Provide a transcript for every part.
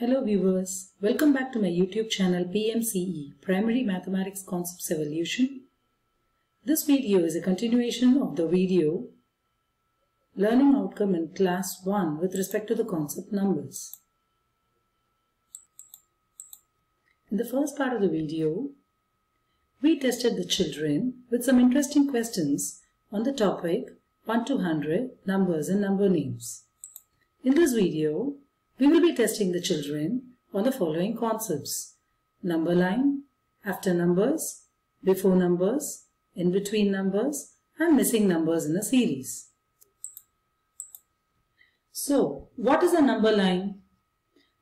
Hello viewers, welcome back to my YouTube channel PMCE, Primary Mathematics Concepts Evolution. This video is a continuation of the video Learning Outcome in Class 1 with respect to the concept numbers. In the first part of the video, we tested the children with some interesting questions on the topic 1 to 100 numbers and number names. In this video, we will be testing the children on the following concepts: number line, after numbers, before numbers, in between numbers, and missing numbers in a series. So, what is a number line?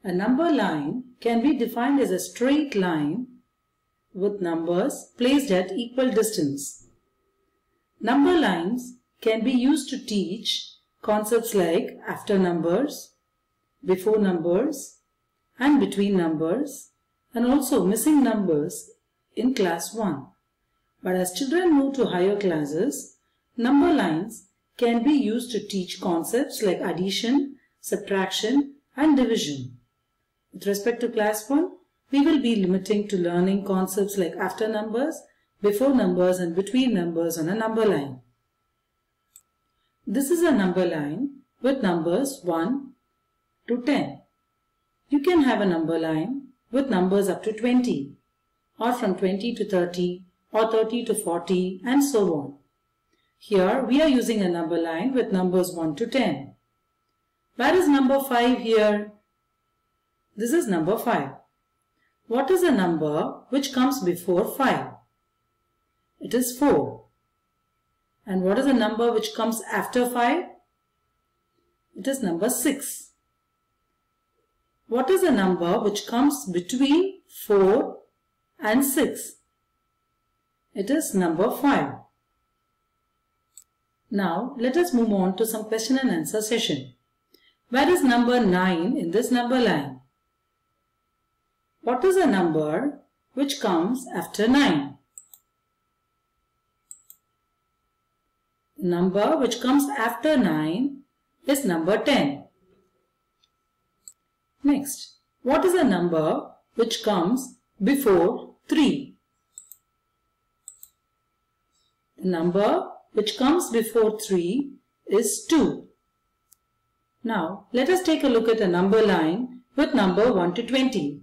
A number line can be defined as a straight line with numbers placed at equal distance. Number lines can be used to teach concepts like after numbers, before numbers, and between numbers, and also missing numbers in class 1. But as children move to higher classes, number lines can be used to teach concepts like addition, subtraction, and division. With respect to class 1, we will be limiting to learning concepts like after numbers, before numbers, and between numbers on a number line. This is a number line with numbers 1 to 10. You can have a number line with numbers up to 20, or from 20 to 30, or 30 to 40, and so on. Here we are using a number line with numbers 1 to 10. Where is number 5 here? This is number 5. What is a number which comes before 5? It is 4. And what is a number which comes after 5? It is number 6. What is a number which comes between 4 and 6? It is number 5. Now, let us move on to some question and answer session. Where is number 9 in this number line? What is a number which comes after 9? The number which comes after 9 is number 10. Next, what is a number which comes before 3? The number which comes before 3 is 2. Now, let us take a look at a number line with number 1 to 20.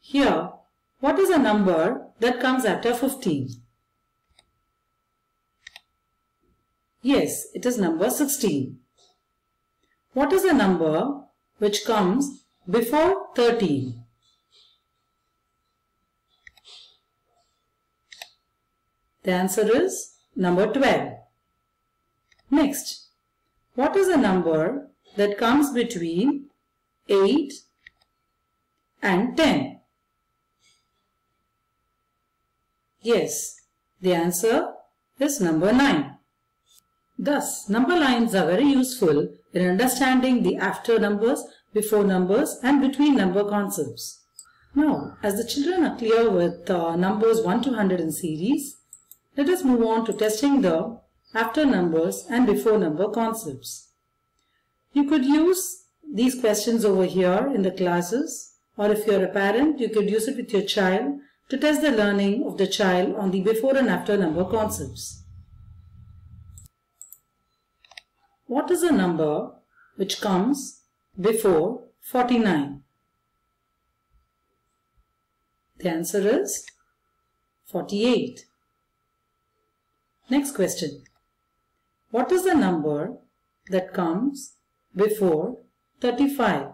Here, what is a number that comes after 15? Yes, it is number 16. What is a number which comes before 13? The answer is number 12. Next, what is a number that comes between 8 and 10? Yes, the answer is number 9. Thus, number lines are very useful in understanding the after numbers, before numbers, and between number concepts. Now, as the children are clear with numbers 1 to 100 in series, let us move on to testing the after numbers and before number concepts. You could use these questions over here in the classes, or if you are a parent, you could use it with your child to test the learning of the child on the before and after number concepts. What is a number which comes before 49? The answer is 48. Next question. What is a number that comes before 35?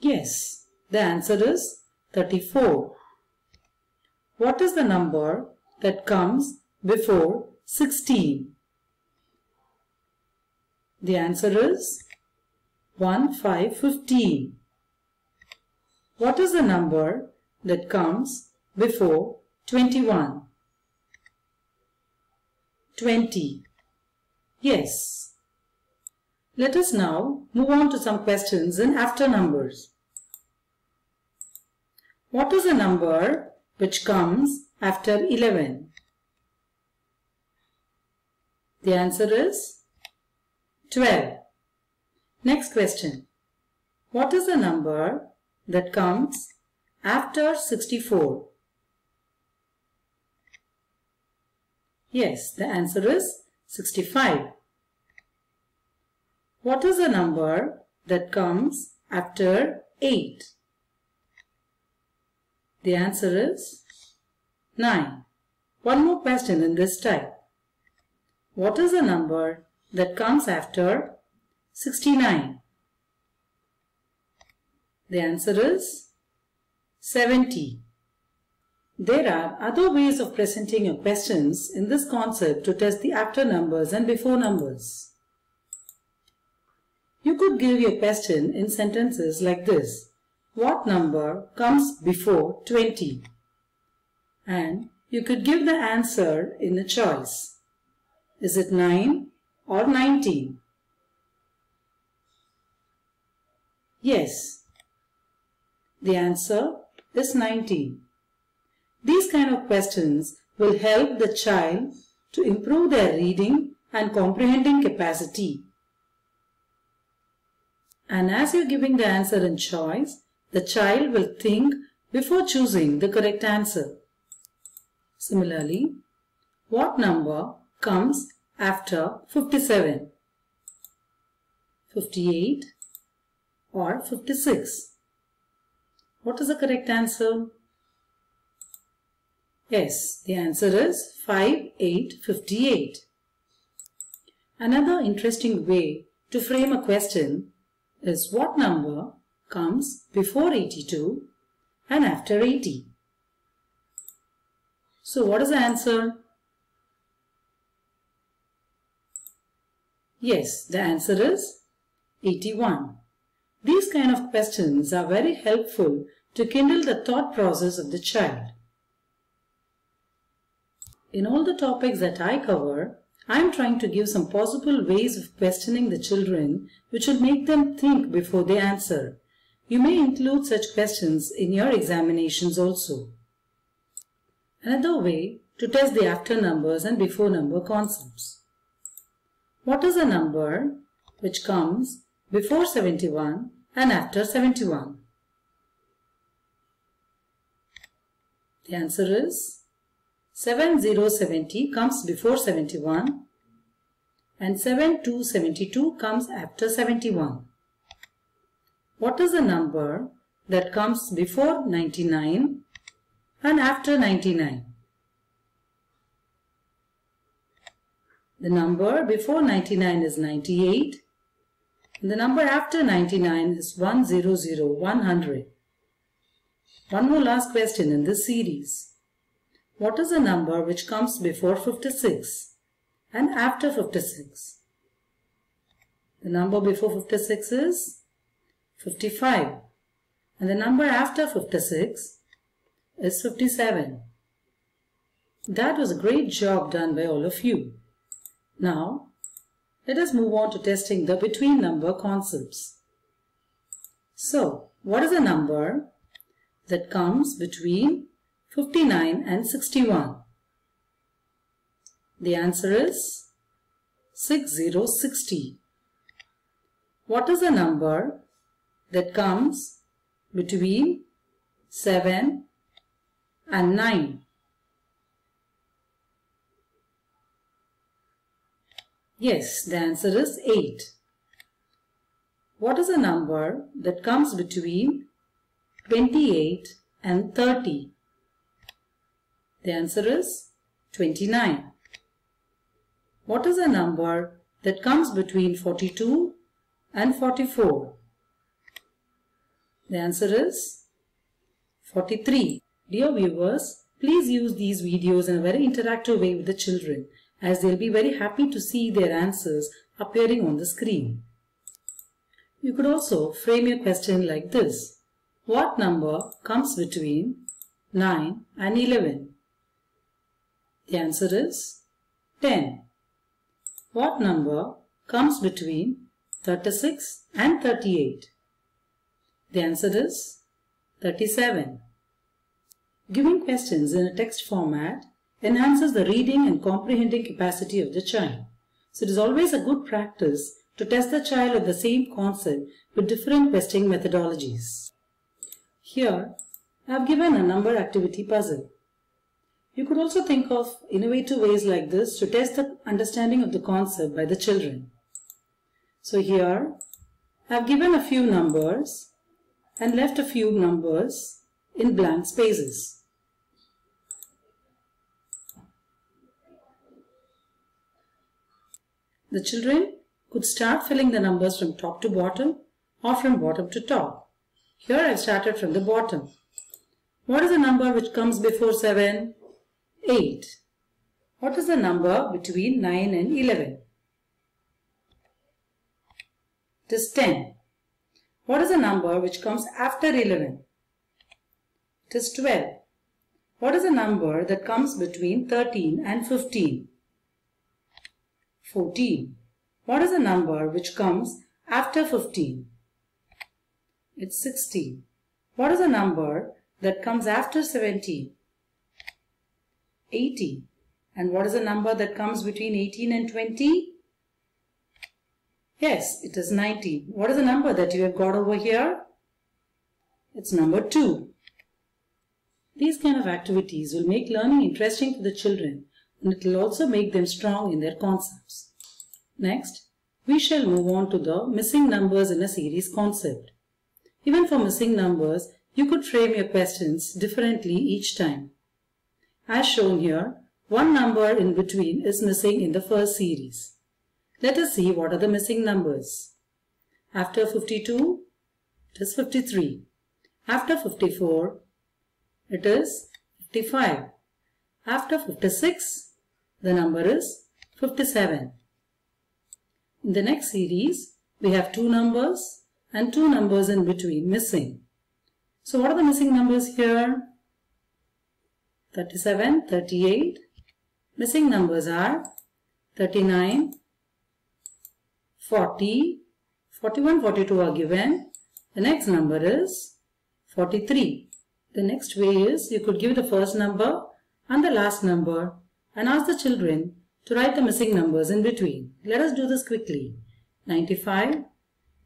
Yes, the answer is 34. What is the number that comes before 16? The answer is 15. What is the number that comes before 21? 20. Yes. Let us now move on to some questions in after numbers. What is a number which comes after 11? The answer is 12. Next question. What is the number that comes after 64? Yes, the answer is 65. What is the number that comes after 8? The answer is 9. One more question in this type. What is the number that comes after 69? The answer is 70. There are other ways of presenting your questions in this concept to test the after numbers and before numbers. You could give your question in sentences like this. What number comes before 20? And you could give the answer in a choice. Is it 9 or 19? Yes, the answer is 19. These kind of questions will help the child to improve their reading and comprehending capacity. And as you're giving the answer in choice, the child will think before choosing the correct answer. Similarly, what number comes after 57, 58 or 56? What is the correct answer? Yes, the answer is 5858. Another interesting way to frame a question is what number comes before 82 and after 80. So what is the answer? Yes, the answer is 81. These kind of questions are very helpful to kindle the thought process of the child. In all the topics that I cover, I am trying to give some possible ways of questioning the children which will make them think before they answer. You may include such questions in your examinations also. Another way to test the after numbers and before number concepts. What is a number which comes before 71 and after 71? The answer is 7070 comes before 71 and 7272 comes after 71. What is the number that comes before 99 and after 99? The number before 99 is 98 and the number after 99 is 100. One more last question in this series. What is the number which comes before 56 and after 56? The number before 56 is 55 and the number after 56 is 57. That was a great job done by all of you. Now, let us move on to testing the between number concepts. So, what is the number that comes between 59 and 61? The answer is 6060. What is the number that comes between 7 and 9? Yes, the answer is 8. What is the number that comes between 28 and 30? The answer is 29. What is a number that comes between 42 and 44? The answer is 43. Dear viewers, please use these videos in a very interactive way with the children, as they'll be very happy to see their answers appearing on the screen. You could also frame your question like this. What number comes between 9 and 11? The answer is 10. What number comes between 36 and 38? The answer is 37. Giving questions in a text format enhances the reading and comprehending capacity of the child. So it is always a good practice to test the child with the same concept with different testing methodologies. Here, I have given a number activity puzzle. You could also think of innovative ways like this to test the understanding of the concept by the children. So here, I have given a few numbers and left a few numbers in blank spaces. The children could start filling the numbers from top to bottom or from bottom to top. Here I started from the bottom. What is the number which comes before 7? 8. What is the number between 9 and 11? It is 10. What is the number which comes after 11? It is 12. What is the number that comes between 13 and 15? 14. What is the number which comes after 15? It's 16. What is the number that comes after 17? 18. And what is the number that comes between 18 and 20? Yes, it is 19. What is the number that you have got over here? It's number 2. These kind of activities will make learning interesting for the children, and it will also make them strong in their concepts. Next, we shall move on to the missing numbers in a series concept. Even for missing numbers, you could frame your questions differently each time. As shown here, one number in between is missing in the first series. Let us see what are the missing numbers. After 52, it is 53. After 54, it is 55. After 56, the number is 57. In the next series, we have two numbers and two numbers in between missing. So what are the missing numbers here? 37, 38. Missing numbers are 39, 40, 41, 42 are given. The next number is 43. The next way is you could give the first number and the last number and ask the children to write the missing numbers in between. Let us do this quickly. 95,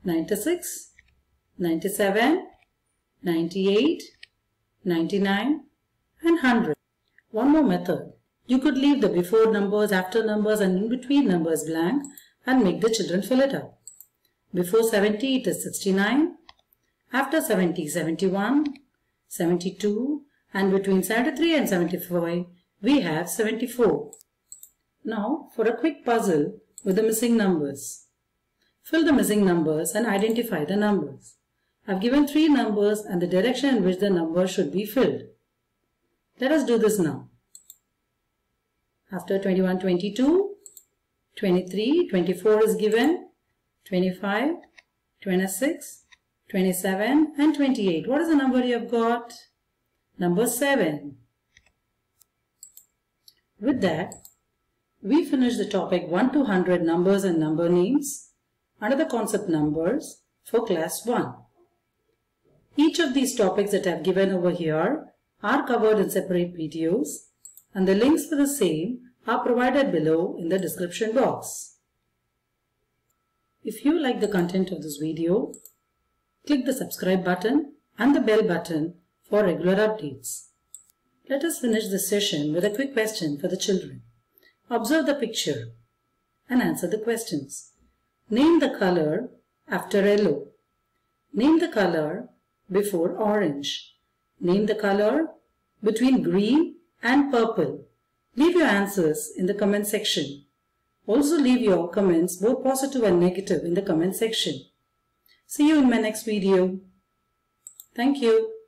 96, 97, 98, 99 and 100. One more method. You could leave the before numbers, after numbers and in between numbers blank and make the children fill it up. Before 70, it is 69. After 70, 71, 72. And between 73 and 75, we have 74. Now, for a quick puzzle with the missing numbers. Fill the missing numbers and identify the numbers. I have given three numbers and the direction in which the number should be filled. Let us do this now. After 21, 22, 23, 24 is given, 25, 26, 27 and 28. What is the number you have got? Number 7. With that, we finish the topic 1 to 100 numbers and number names under the concept numbers for class 1. Each of these topics that I have given over here are covered in separate videos, and the links for the same are provided below in the description box. If you like the content of this video, click the subscribe button and the bell button for regular updates. Let us finish this session with a quick question for the children. Observe the picture and answer the questions. Name the color after yellow. Name the color before orange. Name the color between green and purple. Leave your answers in the comment section. Also leave your comments, both positive and negative, in the comment section. See you in my next video. Thank you.